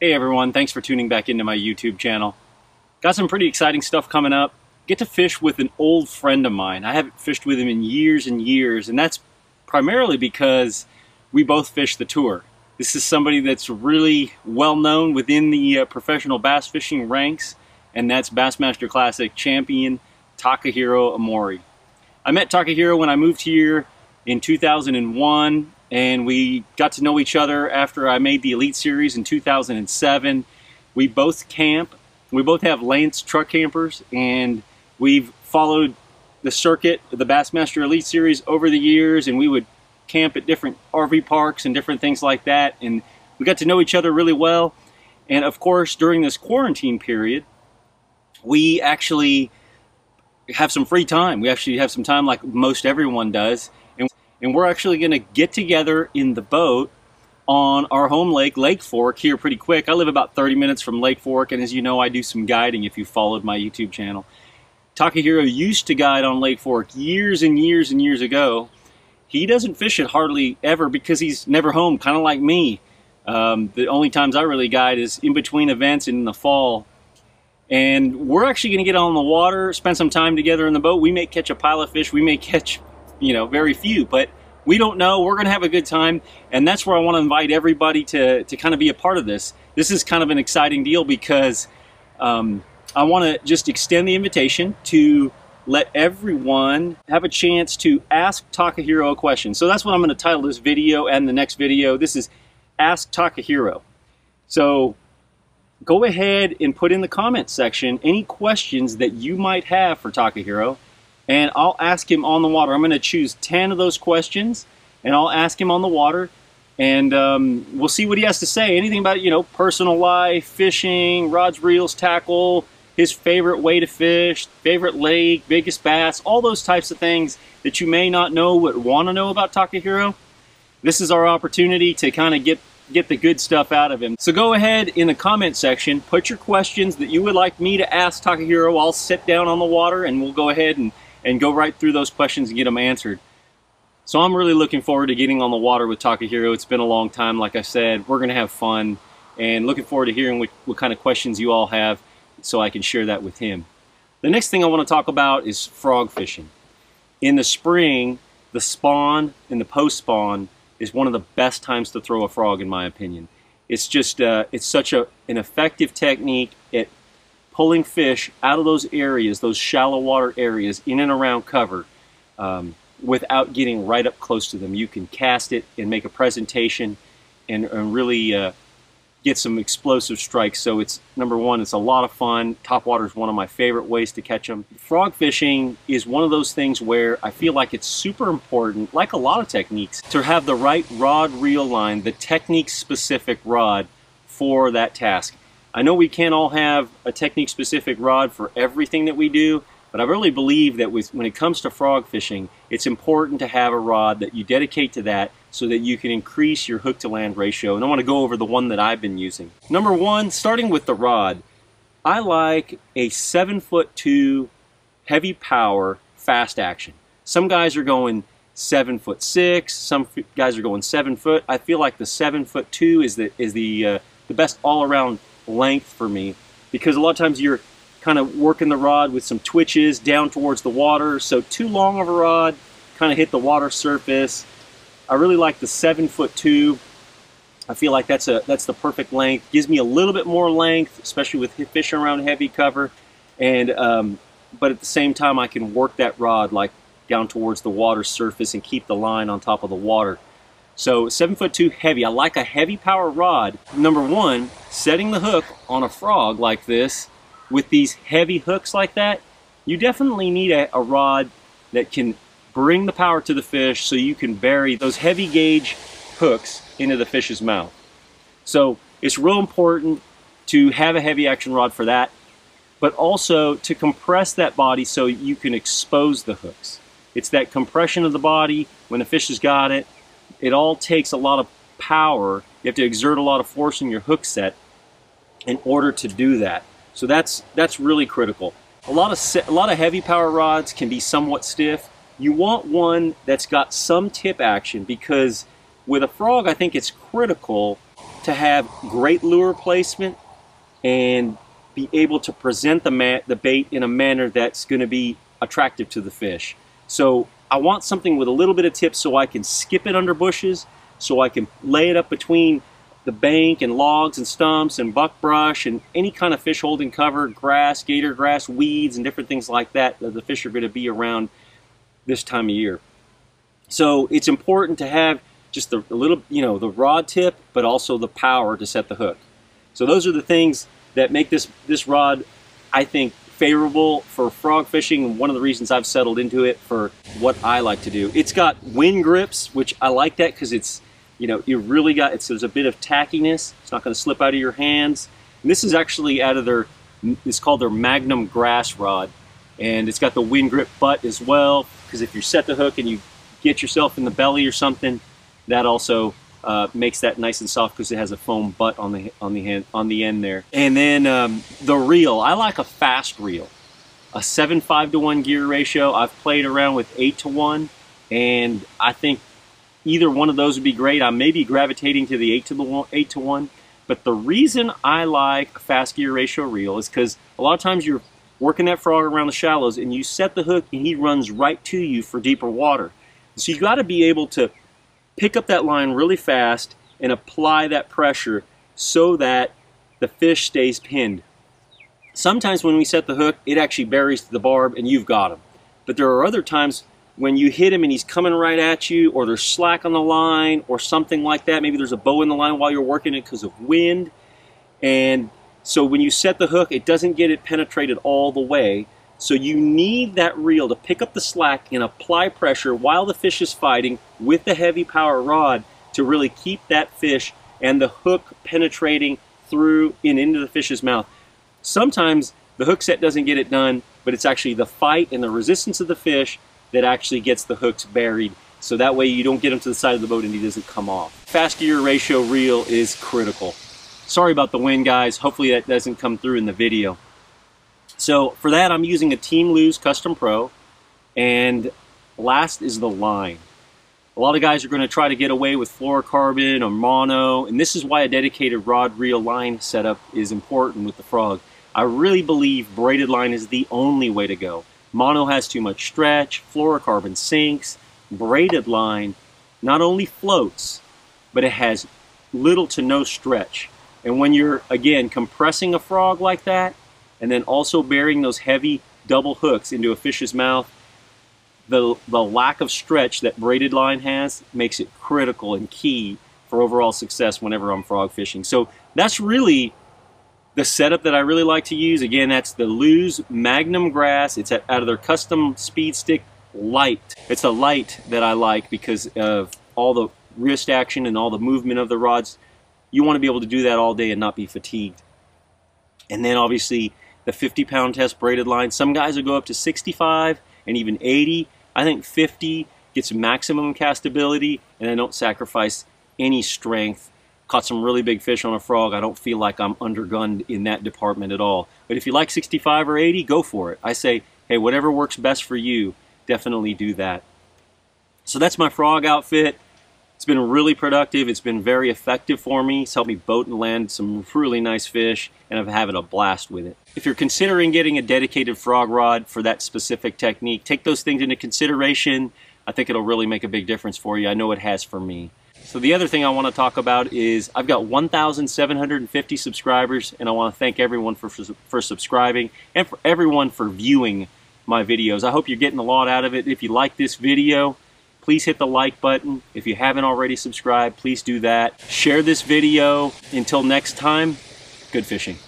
Hey everyone, thanks for tuning back into my YouTube channel. Got some pretty exciting stuff coming up. Get to fish with an old friend of mine. I haven't fished with him in years and years, and that's primarily because we both fish the tour. This is somebody that's really well known within the professional bass fishing ranks, and that's Bassmaster Classic champion Takahiro Omori. I met Takahiro when I moved here in 2001. And we got to know each other after I made the Elite Series in 2007. We both camp. We both have Lance truck campers, and we've followed the circuit, the Bassmaster Elite Series, over the years, and we would camp at different RV parks and different things like that, and we got to know each other really well. And of course, during this quarantine period, we actually have some free time. We actually have some time like most everyone does. And we're actually going to get together in the boat on our home lake, Lake Fork, here pretty quick. I live about 30 minutes from Lake Fork, and as you know, I do some guiding if you followed my YouTube channel. Takahiro used to guide on Lake Fork years and years and years ago. He doesn't fish it hardly ever because he's never home, kind of like me. The only times I really guide is in between events and in the fall. And we're actually going to get on the water, spend some time together in the boat. We may catch a pile of fish. We may catch, you know, very few, but we don't know. We're going to have a good time, and that's where I want to invite everybody to kind of be a part of this. This is kind of an exciting deal because I want to just extend the invitation to let everyone have a chance to ask Takahiro a question. So that's what I'm going to title this video and the next video. This is Ask Takahiro. So go ahead and put in the comment section any questions that you might have for Takahiro, and I'll ask him on the water. I'm going to choose 10 of those questions, and I'll ask him on the water, and we'll see what he has to say. Anything about, you know, personal life, fishing, rods, reels, tackle, his favorite way to fish, favorite lake, biggest bass, all those types of things that you may not know but want to know about Takahiro. This is our opportunity to kind of get the good stuff out of him. So go ahead in the comment section, put your questions that you would like me to ask Takahiro. I'll sit down on the water, and we'll go ahead and go right through those questions and get them answered. So I'm really looking forward to getting on the water with Takahiro. It's been a long time, like I said. We're going to have fun, and looking forward to hearing what kind of questions you all have so I can share that with him. The next thing I want to talk about is frog fishing. In the spring, the spawn and the post-spawn is one of the best times to throw a frog, in my opinion. It's just, it's such an effective technique at pulling fish out of those areas, those shallow water areas, in and around cover, without getting right up close to them. You can cast it and make a presentation and really get some explosive strikes. So it's, number one, it's a lot of fun. Topwater is one of my favorite ways to catch them. Frog fishing is one of those things where I feel like it's super important, like a lot of techniques, to have the right rod reel line, the technique-specific rod for that task. I know we can't all have a technique-specific rod for everything that we do, but I really believe that when it comes to frog fishing, it's important to have a rod that you dedicate to that so that you can increase your hook-to-land ratio. And I want to go over the one that I've been using. Number one, starting with the rod, I like a 7'2" heavy power fast action. Some guys are going 7'6", some guys are going 7 foot. I feel like the 7'2" is the best all-around length for me, because a lot of times you're kind of working the rod with some twitches down towards the water, so too long of a rod kind of hit the water surface. I really like the 7'2". I feel like that's the perfect length. Gives me a little bit more length, especially with fishing around heavy cover, and but at the same time I can work that rod like down towards the water surface and keep the line on top of the water. So 7'2" heavy. I like a heavy power rod. Number one, setting the hook on a frog like this, with these heavy hooks like that, you definitely need a rod that can bring the power to the fish so you can bury those heavy gauge hooks into the fish's mouth. So it's real important to have a heavy action rod for that, but also to compress that body so you can expose the hooks. It's that compression of the body when the fish has got it. It all takes a lot of power. You have to exert a lot of force in your hook set in order to do that. So that's really critical. A lot of heavy power rods can be somewhat stiff. You want one that's got some tip action, because with a frog, I think it's critical to have great lure placement and be able to present the bait in a manner that's going to be attractive to the fish. So I want something with a little bit of tip so I can skip it under bushes, so I can lay it up between the bank and logs and stumps and buckbrush and any kind of fish holding cover, grass, gator grass, weeds, and different things like that that the fish are going to be around this time of year. So it's important to have just the little, you know, the rod tip, but also the power to set the hook. So those are the things that make this rod, I think, favorable for frog fishing, and one of the reasons I've settled into it for what I like to do. It's got wind grips, which I like that because it's, you know, you really got, there's a bit of tackiness. It's not going to slip out of your hands. And this is actually out of their, it's called their Magnum Grass Rod. And it's got the wind grip butt as well, because if you set the hook and you get yourself in the belly or something, that also makes that nice and soft because it has a foam butt on the end there. And then the reel, I like a fast reel, a 7.5 to 1 gear ratio. I've played around with 8 to 1, and I think either one of those would be great. I may be gravitating to the 8 to 1, but the reason I like a fast gear ratio reel is because a lot of times you're working that frog around the shallows and you set the hook and he runs right to you for deeper water. So you got to be able to pick up that line really fast and apply that pressure so that the fish stays pinned. Sometimes when we set the hook, it actually buries the barb and you've got him. But there are other times when you hit him and he's coming right at you, or there's slack on the line or something like that. Maybe there's a bow in the line while you're working it because of wind. And so when you set the hook, it doesn't get it penetrated all the way. So you need that reel to pick up the slack and apply pressure while the fish is fighting with the heavy power rod to really keep that fish and the hook penetrating through and into the fish's mouth. Sometimes the hook set doesn't get it done, but it's actually the fight and the resistance of the fish that actually gets the hooks buried. So that way you don't get him to the side of the boat and he doesn't come off. Fast gear ratio reel is critical. Sorry about the wind, guys. Hopefully that doesn't come through in the video. So for that, I'm using a Team Lew's Custom Pro, and last is the line. A lot of guys are going to try to get away with fluorocarbon or mono, and this is why a dedicated rod reel line setup is important with the frog. I really believe braided line is the only way to go. Mono has too much stretch, fluorocarbon sinks, braided line not only floats, but it has little to no stretch. And when you're, again, compressing a frog like that, and then also burying those heavy double hooks into a fish's mouth, the lack of stretch that braided line has makes it critical and key for overall success whenever I'm frog fishing. So that's really the setup that I really like to use. Again, that's the Lew's Magnum Grass. It's out of their Custom Speed Stick Light. It's a light that I like because of all the wrist action and all the movement of the rods. You want to be able to do that all day and not be fatigued. And then obviously the 50-pound test braided line. Some guys will go up to 65 and even 80. I think 50 gets maximum castability, and I don't sacrifice any strength. Caught some really big fish on a frog. I don't feel like I'm undergunned in that department at all. But if you like 65 or 80, go for it. I say, hey, whatever works best for you, definitely do that. So that's my frog outfit. It's been really productive. It's been very effective for me. It's helped me boat and land some really nice fish, and I'm having a blast with it. If you're considering getting a dedicated frog rod for that specific technique, take those things into consideration. I think it'll really make a big difference for you. I know it has for me. So the other thing I want to talk about is I've got 1,750 subscribers, and I want to thank everyone for subscribing and for everyone for viewing my videos. I hope you're getting a lot out of it. If you like this video, please hit the like button. If you haven't already subscribed, please do that. Share this video. Until next time, good fishing.